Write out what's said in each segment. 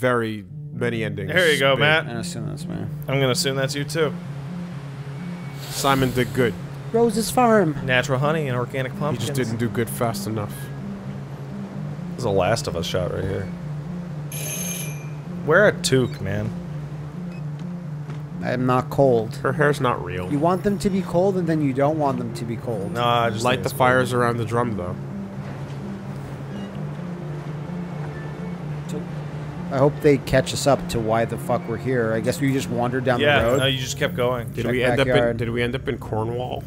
very many endings. There you go, Matt. I assume that's me. I'm gonna assume that's you too. Simon did good. Rose's Farm. Natural honey and organic pumpkins. He just didn't do good fast enough. This is a Last of Us shot right here. Wear a toque, man. I'm not cold. Her hair's not real. You want them to be cold, and then you don't want them to be cold. No, I just light the fires around the drum, though. I hope they catch us up to why the fuck we're here. I guess we just wandered down the road. Yeah, no, you just kept going. Did we end up in Cornwall?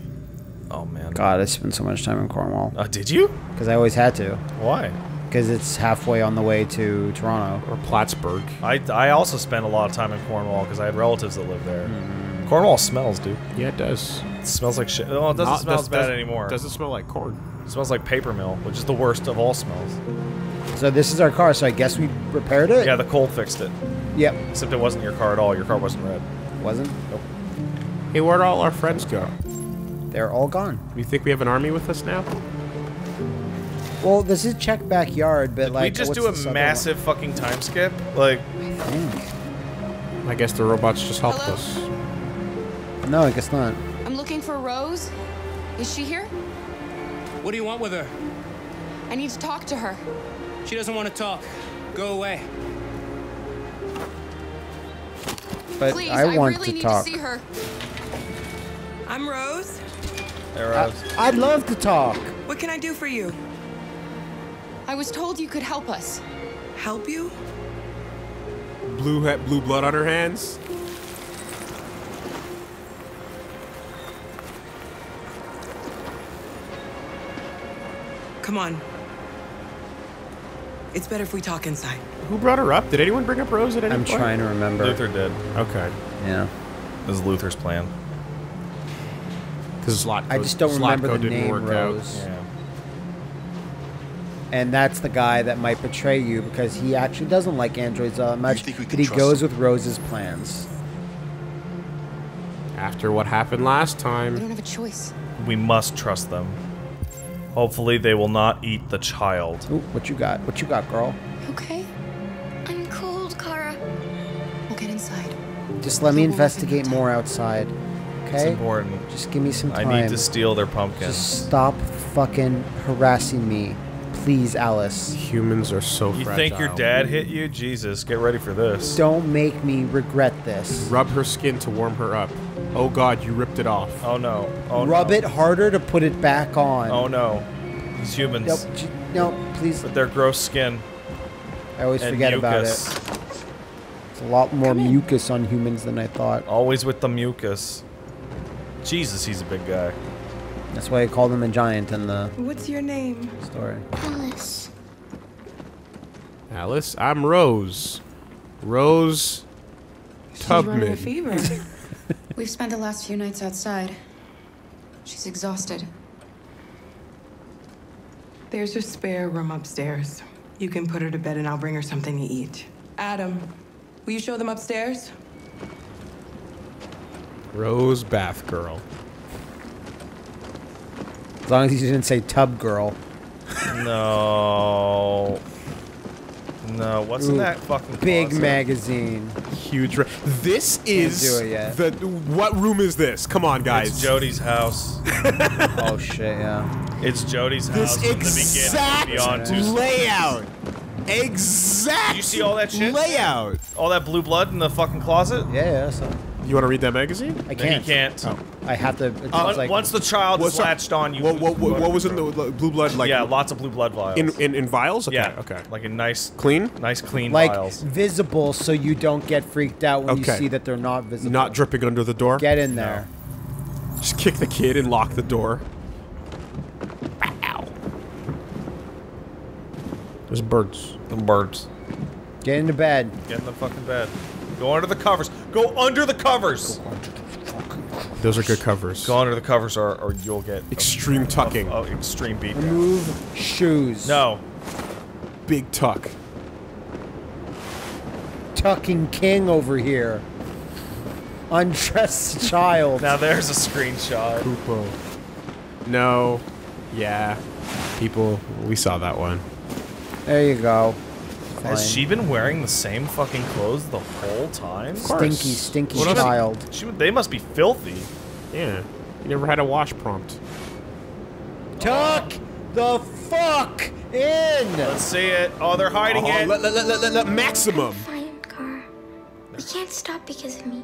Oh man. God, I spent so much time in Cornwall. Did you? Because I always had to. Why? Because it's halfway on the way to Toronto or Plattsburgh. I also spent a lot of time in Cornwall because I had relatives that lived there. Mm. Cornwall smells, dude. Yeah, it does. It smells like shit. Oh, it doesn't smell as bad anymore. Doesn't smell like corn. It smells like paper mill, which is the worst of all smells. So this is our car, so I guess we repaired it? Yeah, the cold fixed it. Yep. Except it wasn't your car at all. Your car wasn't red. Wasn't? Nope. Hey, where'd all our friends go? They're all gone. You think we have an army with us now? Well, this is Czech backyard, but like... we just do a massive fucking time skip? Like... I guess the robots just helped us. No, I guess not. I'm looking for Rose. Is she here? What do you want with her? I need to talk to her. She doesn't want to talk. Go away. But please, I really need to see her. I'm Rose. Hey, Rose. I'd love to talk. What can I do for you? I was told you could help us. Help you? Blue blood on her hands. Come on. It's better if we talk inside. Who brought her up? Did anyone bring up Rose at any point? I'm trying to remember. Luther did. Okay. Yeah. It was Luther's plan. Because I just don't remember the name Rose. Yeah. And that's the guy that might betray you because he actually doesn't like androids that much, but he goes with Rose's plans. After what happened last time. We don't have a choice. We must trust them. Hopefully they will not eat the child. Ooh, what you got? What you got, girl? Okay. I'm cold, Kara. We'll get inside. Just let me investigate more outside. Okay? It's important. Just give me some time. I need to steal their pumpkin. Just stop fucking harassing me. Please, Alice. Humans are so fragile. You think your dad hit you? Jesus, get ready for this. Don't make me regret this. Rub her skin to warm her up. Oh god, you ripped it off. Oh no. Oh, rub it harder to put it back on. Oh no. These humans. No, no, please. With their gross skin. I always forget about it. It's a lot more mucus on humans than I thought. Always with the mucus. Jesus, he's a big guy. That's why I called him a giant in the... What's your name? Story. Alice. Alice? I'm Rose. Rose... Tubman. She's running a fever. We've spent the last few nights outside. She's exhausted. There's a spare room upstairs. You can put her to bed and I'll bring her something to eat. Adam, will you show them upstairs? Rose Bath Girl. As long as you didn't say Tub Girl. No. No, what's in that fucking big closet? Magazine? Huge. This is the what room is this? Come on, guys. It's Jody's house. Oh shit, yeah. It's Jody's house. This exact layout. Exact. You see all that shit? Layout. All that blue blood in the fucking closet? Yeah, so. You want to read that magazine? I can't. You can't. Oh. I have to. Like, once the child is latched on, you. What was in the blue blood? Like, yeah, lots of blue blood vials. In vials? Okay, yeah. Okay. Like in nice, clean, vials. Visible, so you don't get freaked out when you see that they're not visible. Not dripping under the door. Get in there. No. Just kick the kid and lock the door. Ow. There's birds. The birds. Get into bed. Get in the fucking bed. Go under the covers. Go under the covers. Go under the fucking covers. Those are good covers. Go under the covers, or you'll get extreme tucking. Oh, extreme beat. Remove shoes. No. Big tuck. Tucking king over here. Undressed child. Now there's a screenshot. Poopo. No. Yeah. People, we saw that one. There you go. fine. Has she been wearing the same fucking clothes the whole time? Stinky what child. They must be filthy. Yeah. You never had a wash prompt. Tuck the fuck in! Let's see it. Oh, they're hiding it. Maximum. Fired car. We can't stop because of me.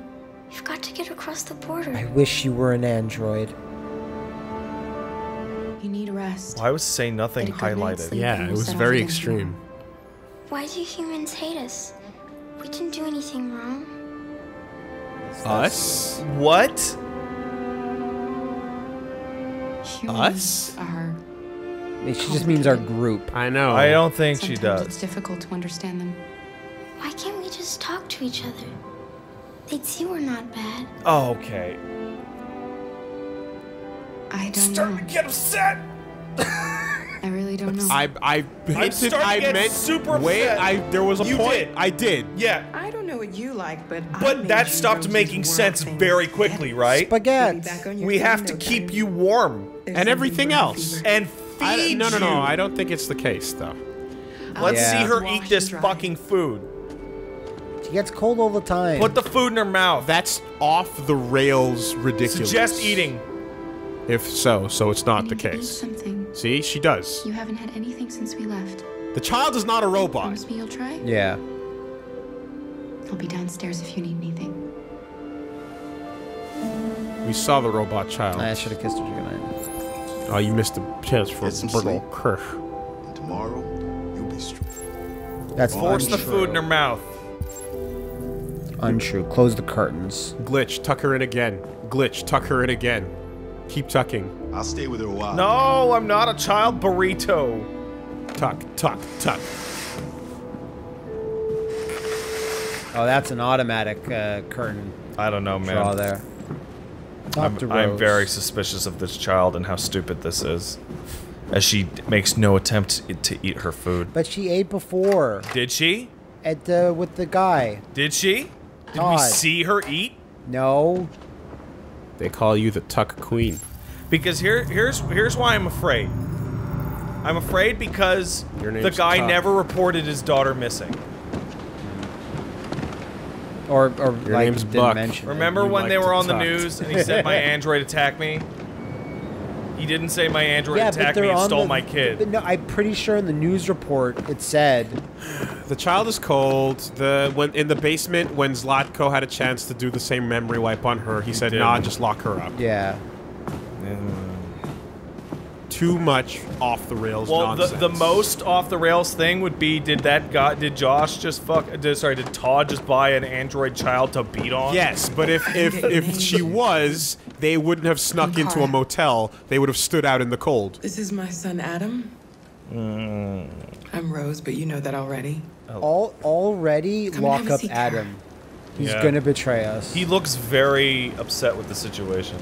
We've got to get across the border. I wish you were an android. You need rest. Why was Say Nothing highlighted? Yeah, it was very extreme. Why do humans hate us? We didn't do anything wrong. Us? What? Humans us? Are she just means our group. I know. I don't think sometimes she does. It's difficult to understand them. Why can't we just talk to each other? They'd see we're not bad. Oh, okay. I don't know. I'm starting to get upset. I really don't know. I meant super upset. There was a point. I did. Yeah. I don't know what you like, but that stopped making sense very quickly, right? Spaghetti. We have to keep you warm and everything else and feed you. No. I don't think it's the case, though. Let's see her eat this fucking food. She gets cold all the time. Put the food in her mouth. That's off the rails ridiculous. Suggest eating. If so, it's not the case. See, she does. You haven't had anything since we left. The child is not a robot. Promise me you'll try? Yeah. I'll be downstairs if you need anything. We saw the robot child. I should have kissed her goodnight. Oh, you missed the chance for a little kerch. Tomorrow, you'll be strong. That's force the food in her mouth. Untrue. Close the curtains. Glitch. Tuck her in again. Glitch. Tuck her in again. Keep tucking. I'll stay with her a while. No, I'm not a child burrito. Tuck, tuck, tuck. Oh, that's an automatic curtain. I don't know, man. Draw there. I'm very suspicious of this child and how stupid this is, as she makes no attempt to eat her food. But she ate before. Did she? At the with the guy. Did she? Did we see her eat? No. They call you the Tuck Queen. Because here's why I'm afraid. I'm afraid because the guy never reported his daughter missing. Or your like name's Buck. Remember when they were on the news and he said my android attacked me? He didn't say my android attacked me and stole my kid. No, I'm pretty sure in the news report it said the child is cold. When in the basement when Zlatko had a chance to do the same memory wipe on her, he said, "Nah, just lock her up." Yeah. Too much off the rails. Well, the most off the rails thing would be did Todd just buy an android child to beat on? Yes, but if she was, they wouldn't have snuck into a motel. They would have stood out in the cold. This is my son Adam. I'm Rose, but you know that already. Already lock up Adam. He's gonna betray us. He looks very upset with the situation.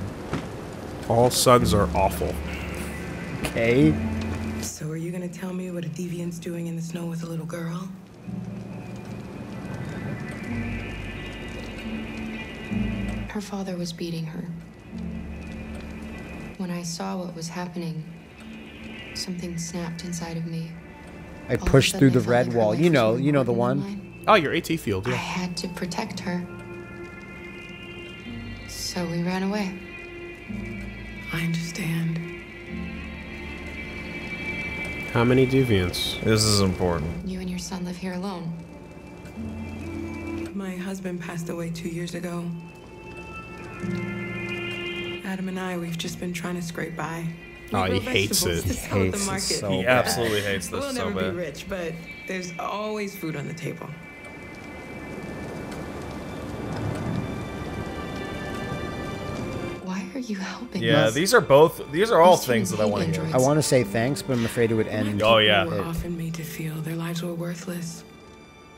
All sons are awful. Okay. So are you gonna tell me what a deviant's doing in the snow with a little girl? Her father was beating her. When I saw what was happening, something snapped inside of me. I pushed through the red wall. You know the one. Oh, your AT field. Yeah. I had to protect her. So we ran away. I understand. How many deviants? This is important. You and your son live here alone. My husband passed away 2 years ago. Adam and I, we've just been trying to scrape by. Oh, he hates it. He absolutely hates this so bad. We'll never be rich, but there's always food on the table. Are you helping us? These are all things that I want to hear. I want to say thanks, but I'm afraid it would end. Oh yeah. People were often made to feel their lives were worthless.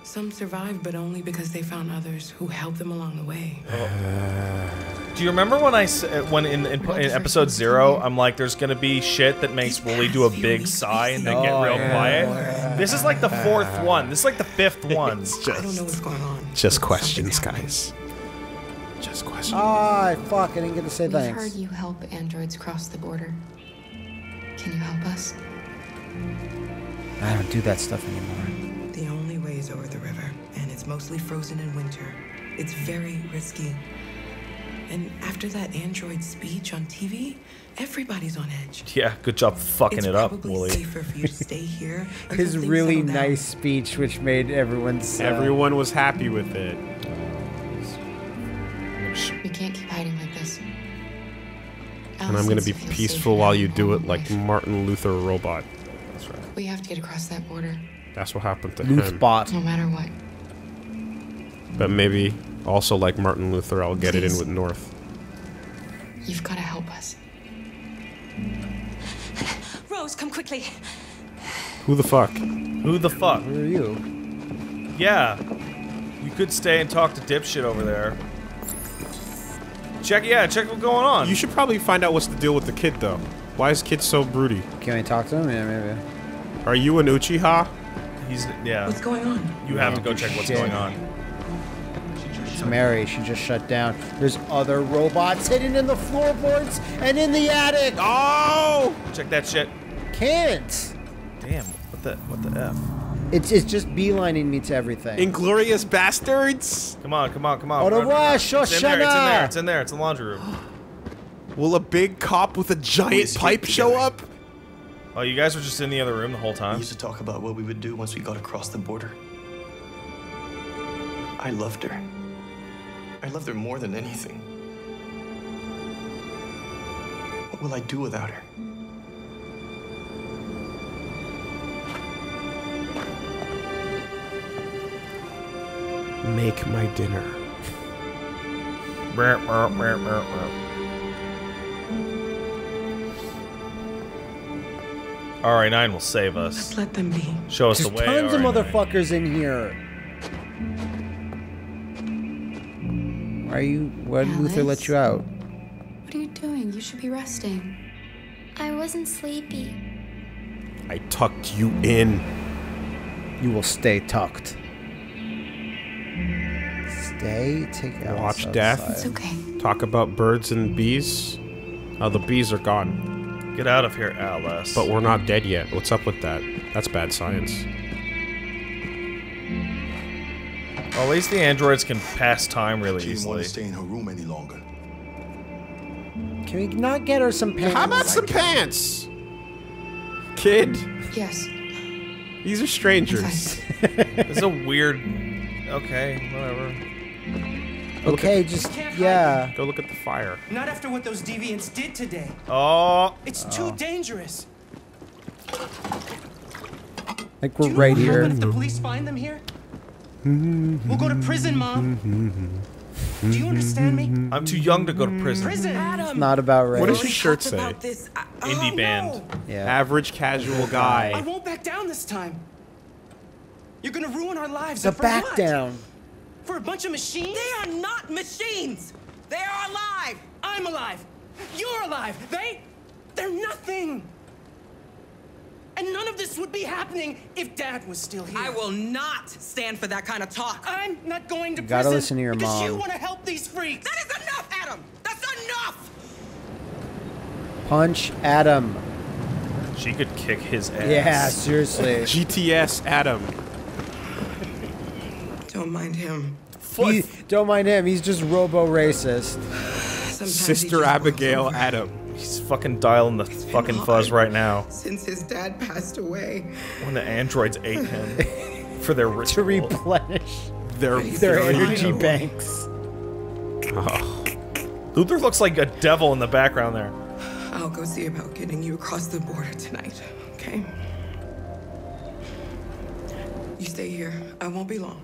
Some survived, but only because they found others who helped them along the way. Do you remember when in episode 0, I'm like, there's gonna be shit that makes Wooly do a big sigh and then get real quiet. This is like the 4th one. This is like the 5th one. I don't know what's going on. Just questions, guys. Just question. Ah, fuck, I didn't get to say thanks. We've heard you help androids cross the border. Can you help us? I don't do that stuff anymore. The only way ways over the river, and it's mostly frozen in winter. It's very risky. And after that android speech on TV, everybody's on edge. Yeah, good job fucking it up, Wooly. It's probably safer for you to stay here. His really nice speech, which made everyone sad. Everyone was happy with it. We can't keep hiding like this. And I'm gonna be peaceful while you do it, like Martin Luther Robot. That's right. We have to get across that border. That's what happened to him. No matter what. But maybe also like Martin Luther, I'll get it in with North. You've got to help us. Rose, come quickly. Who the fuck? Who the fuck? Who are you? Yeah. You could stay and talk to dipshit over there. Check, yeah, check what's going on. You should probably find out what's the deal with the kid, though. Why is kid so broody? Can I talk to him? Yeah, maybe. Are you an Uchiha? He's, yeah. What's going on? You have to go check what's going on. Mary, she just shut down. There's other robots hidden in the floorboards and in the attic. Oh! Check that shit. Can't. Damn, what the F? It's just beelining me to everything. Inglorious Bastards? Come on, come on, come on. It's in there, it's in the laundry room. Will a big cop with a giant pipe show up? Oh, you guys were just in the other room the whole time? We used to talk about what we would do once we got across the border. I loved her. I loved her more than anything. What will I do without her? Make my dinner. RA9 will save us. Just let them be. Show us the way. There's tons of motherfuckers in here. Are you? Why did Luther let you out? What are you doing? You should be resting. I wasn't sleepy. I tucked you in. You will stay tucked. Stay. Take out. Watch outside. Death. It's okay. Talk about birds and bees. Oh, the bees are gone. Get out of here, Alice. But we're not dead yet. What's up with that? That's bad science. Well, at least the androids can pass time really easily. She won't stay in her room any longer. Can we not get her some pants? How about some pants? Kid. Yes. These are strangers. It's a weird... Okay, whatever. Go Go look at the fire. Not after what those deviants did today. Oh. It's too dangerous. Like we're right here. If the police find them here? We'll go to prison, Mom. Do you understand me? I'm too young to go to prison. Adam. Not about right. What does your shirt say? Indie band. Yeah. Average casual guy. I won't back down this time. You're gonna ruin our lives. The back down. For a bunch of machines? They are not machines. They are alive. I'm alive. You're alive. They're nothing. And none of this would be happening if Dad was still here. I will not stand for that kind of talk. I'm not going to prison. Gotta listen to your mom. Because you want to help these freaks. That is enough, Adam. That's enough. Punch Adam. She could kick his ass. Yeah, seriously. GTS Adam. Don't mind him. Don't mind him. He's just robo-racist. Sister Abigail Adam. He's fucking dialing the fucking fuzz right now. Since his dad passed away, when the androids ate him for their ritual. To replenish their energy banks. Oh. Luther looks like a devil in the background there. I'll go see about getting you across the border tonight, okay? You stay here. I won't be long.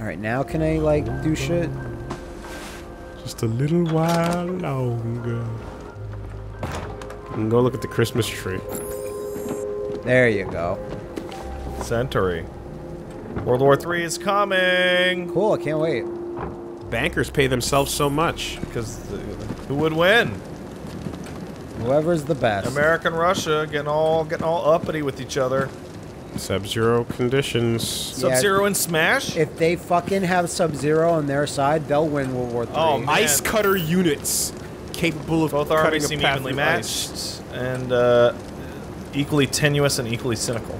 All right, now can I like do shit? Just a little while longer. And go look at the Christmas tree. There you go. Century. World War III is coming! Cool, I can't wait. Bankers pay themselves so much. Because who would win? Whoever's the best. America and Russia getting all uppity with each other. Sub-Zero conditions. Sub-Zero and Smash? If they fucking have Sub-Zero on their side, they'll win World War III. Oh, man. Ice cutter units. Capable of both armies seem evenly matched and equally tenuous and equally cynical.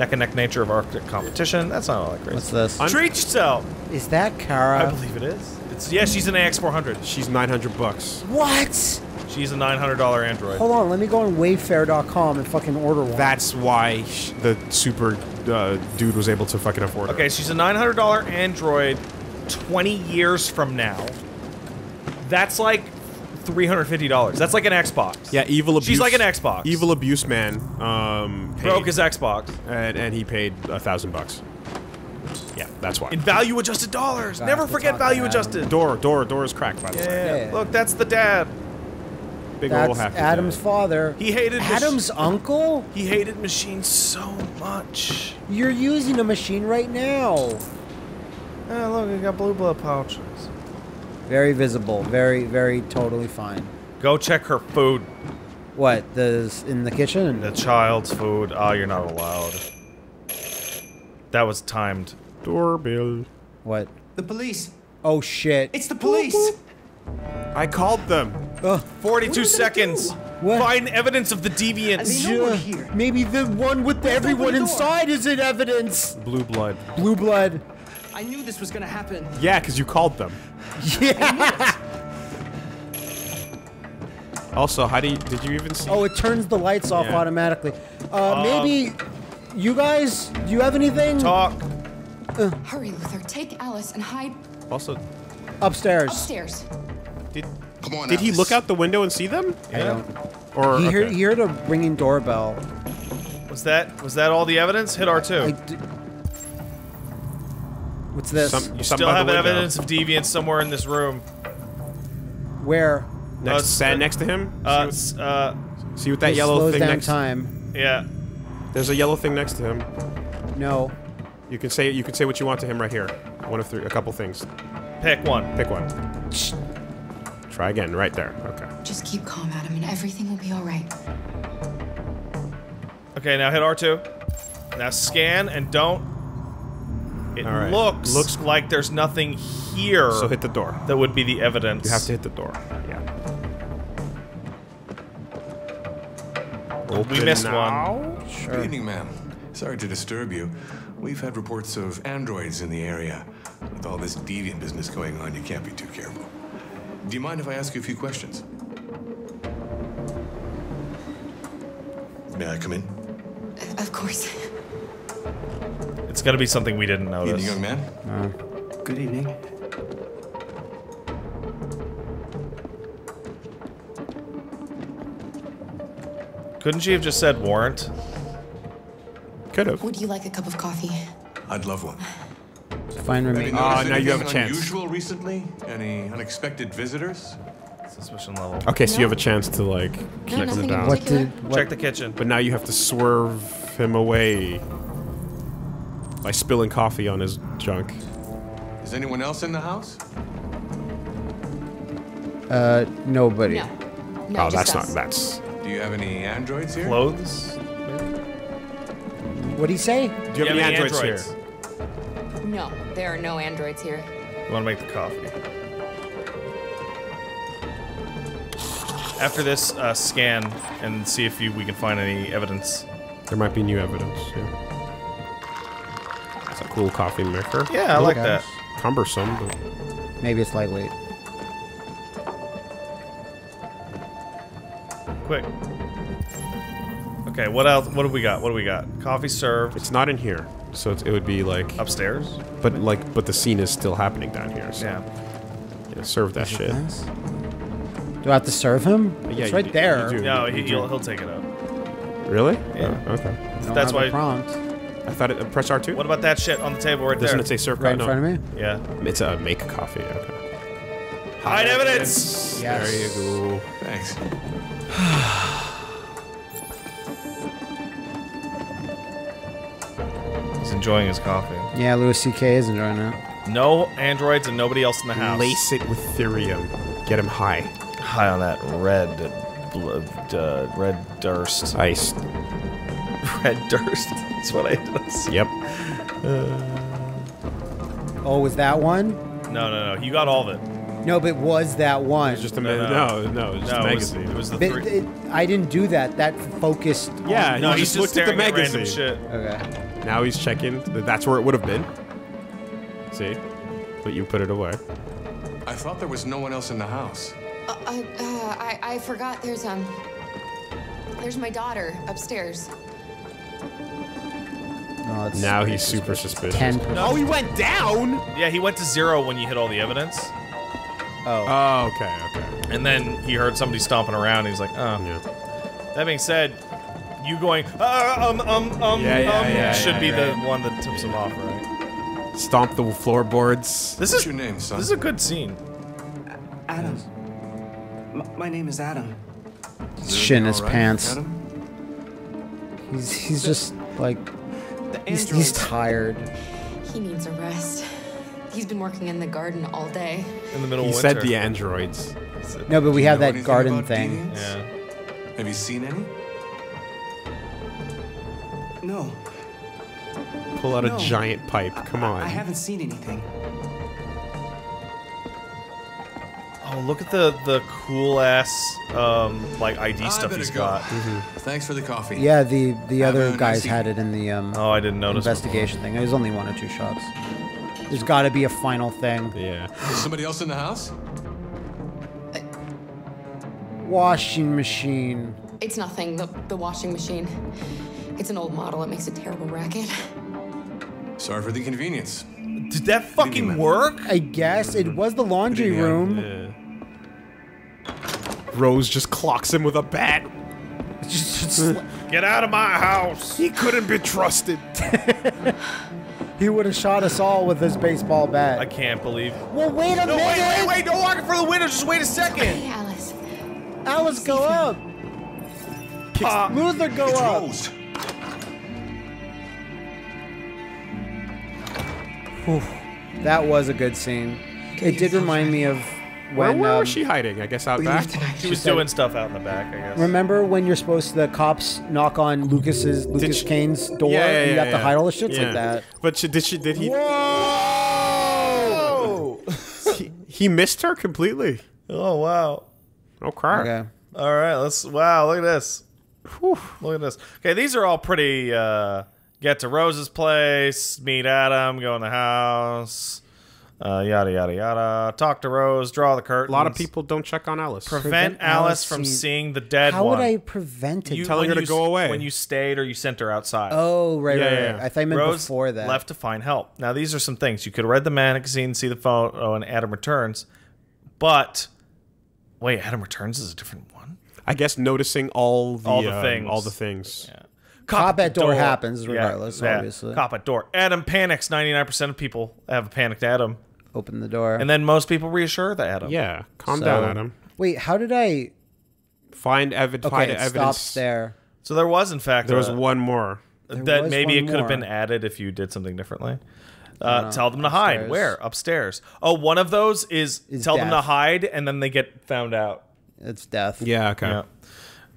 neck-and-neck nature of Arctic competition. That's not all that great. What's this? Treat yourself! Is that Kara? I believe it is. It's, yeah, she's an AX400. She's $900. What? She's a $900 Android. Hold on, let me go on Wayfair.com and fucking order one. That's why the super dude was able to fucking afford it. Okay, she's a $900 Android 20 years from now. That's like $350. That's like an Xbox. Yeah, evil abuse. She's like an Xbox. Evil abuse man. Broke his Xbox. And he paid $1,000. Yeah, that's why. In value adjusted dollars. God, never forget value adjusted. Door is cracked, by the way. Yeah. Look, that's the dad. Big ol' happy Adam's dad. Father. He hated Adam's uncle? He hated machines so much. You're using a machine right now. Oh, look, we got blue blood pouches. Very visible. Very, very totally fine. Go check her food. What? The, in the kitchen? The child's food. Oh, you're not allowed. That was timed. Doorbell. What? The police. Oh, shit. It's the police. I called them. 42 seconds. Find evidence of the deviants. Here. Maybe the one with everyone inside is in evidence. Blue blood. Blue blood. I knew this was gonna happen. Yeah, because you called them. Yeah. Also, how do you, did you even see? Oh, it turns the lights off automatically. Maybe you guys, do you have anything? Talk. Hurry, Luther. Take Alice and hide. Also, upstairs. Upstairs. Did come on? Did Alice. He look out the window and see them? Yeah. I don't. Or he heard a ringing doorbell. Was that all the evidence? Hit R2. What's this? You still have evidence of deviance somewhere in this room. Where? Next, stand next to him. See what that yellow thing next. Time. Yeah. There's a yellow thing next to him. No. You can say what you want to him right here. One of three, a couple things. Pick one. Pick one. Shh. Try again, right there. Okay. Just keep calm, Adam, and everything will be all right. Okay, now hit R2. Now scan and don't. It looks like there's nothing here. So hit the door. That would be the evidence. You have to hit the door. Yeah. Open we missed one. Sure. Good evening, ma'am. Sorry to disturb you. We've had reports of androids in the area. With all this deviant business going on, you can't be too careful. Do you mind if I ask you a few questions? May I come in? Of course. It's gotta be something we didn't notice. Good evening, young man. Good evening. Couldn't she have just said warrant? Could've. Would you like a cup of coffee? I'd love one. Fine with me. Oh, now you have a chance. Unusual recently? Any unexpected visitors? Suspicion level. Okay, so you have a chance to, like, keep them down. What check the kitchen. But now you have to swerve him away. By spilling coffee on his junk. Is anyone else in the house? Nobody. No. No, oh, that's us. Not. That's. Do you have any androids here? Clothes? What'd he say? Do you have any androids here? No, there are no androids here. You want to make the coffee? After this, scan and see if we can find any evidence. There might be new evidence. Yeah. A cool coffee maker. Yeah, I like that. Cumbersome, but maybe it's lightweight. Quick. Okay, what else? What do we got? What do we got? Coffee served. It's not in here, so it would be like upstairs. But like, but the scene is still happening down here. So. Yeah, serve that shit. Nice? Do I have to serve him? Yeah, it's right there. No, he'll take it up. Really? Yeah. Oh, okay. That's why. I thought it press R2. What about that shit on the table right there? Doesn't it say serve right in front of me? Yeah. It's a make coffee. Okay. Hide evidence. Yes. There you go. Thanks. He's enjoying his coffee. Yeah, Louis C.K. is enjoying it. No androids and nobody else in the house. Lace it with therium. Get him high. High on that red Durst. Ice. Red Durst. That's what I did. Yep. Oh, was that one? No, no, no. You got all of it. No, but was that one? It was just a no, it was just a magazine. It was the three. I didn't do that. That focused. Yeah, no, he just looked at the magazine. Shit. Okay. Now he's checking. That's where it would have been. See? But you put it away. I thought there was no one else in the house. I forgot there's my daughter upstairs. No, it's now he's super suspicious. Oh, he went down? Yeah, he went to 0 when you hit all the evidence. Oh. Oh, okay, okay. And then he heard somebody stomping around, and he's like, oh. Yeah. That being said, you going, should be the one that tips him off, right? Stomp the floorboards. What's your name, son? This is a good scene. Adam. My name is Adam. Shit in his pants. Adam? He's just like... He's tired. He needs a rest. He's been working in the garden all day. In the middle of winter. He said the androids. No, but we have that garden thing. Yeah. Have you seen any? No. Pull out a giant pipe. Come on. I haven't seen anything. Oh, look at the cool ass like ID stuff he's got. Mm-hmm. Thanks for the coffee. Yeah, the other guys had it in the oh, I didn't notice investigation thing. It was only 1 or 2 shots. There's got to be a final thing. Yeah. Is somebody else in the house? Washing machine. It's nothing. The washing machine. It's an old model. It makes a terrible racket. Sorry for the inconvenience. Did that fucking work? I guess it was the laundry room. Yeah. Rose just clocks him with a bat. Get out of my house. He couldn't be trusted. He would have shot us all with his baseball bat. I can't believe. Well, wait a minute. Wait, don't walk in front of the window. Just wait a second. Okay, Alice. Alice, go up. Luther, go up. Rose. Oof. That was a good scene. It did remind me of when... Where was she hiding? I guess out back? She was doing stuff out in the back, I guess. Remember when you're supposed to... The cops knock on Lucas Kane's door and you have to hide all the shits like that. But did he... Whoa! he missed her completely. Oh, wow. Okay. All right, let's... Wow, look at this. Whew, look at this. Okay, these are all pretty... Get to Rose's place, meet Adam, go in the house, yada, yada, yada. Talk to Rose, draw the curtains. A lot of people don't check on Alice. Prevent Alice from seeing the dead one. How would I prevent it? You telling her to go away. When you stayed or you sent her outside. Oh, right. I thought I meant Rose before that. Left to find help. Now, these are some things. You could read the magazine, see the photo, and Adam Returns. But, wait, Adam Returns is a different one? I guess noticing all the things. Yeah. Cop at door happens regardless, obviously. Cop at door. Adam panics. 99% of people have a panicked Adam. Open the door. And then most people reassure the Adam. Yeah. Calm down, Adam. Wait, how did I... Find evidence. Okay, it stops there. So there was, in fact... There was one more. That maybe it could have been added if you did something differently. Tell them to hide. Where? Upstairs. Oh, one of those is tell them to hide, and then they get found out. It's death. Yeah, okay. Yeah.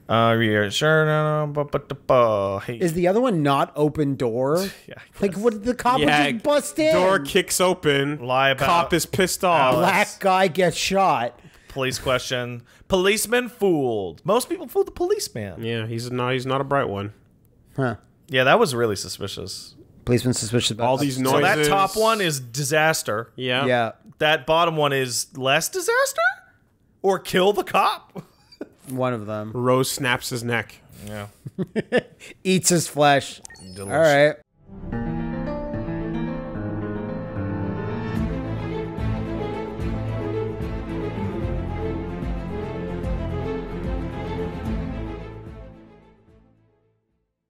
Hey. Is the other one not open door? Yeah, like what? The cop was just bust in. Door kicks open. Lie about. Cop is pissed off. Black guy gets shot. Police question. Policeman fooled. Most people fool the policeman. Yeah, he's not a bright one. Huh? Yeah, that was really suspicious. Policeman suspicious about all these noises. So that top one is disaster. Yeah. Yeah. That bottom one is less disaster, or kill the cop. One of them. Rose snaps his neck. Yeah. Eats his flesh. Delicious. All right.